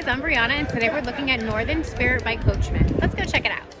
guys, I'm Brianna and today we're looking at Northern Spirit by Coachmen. Let's go check it out.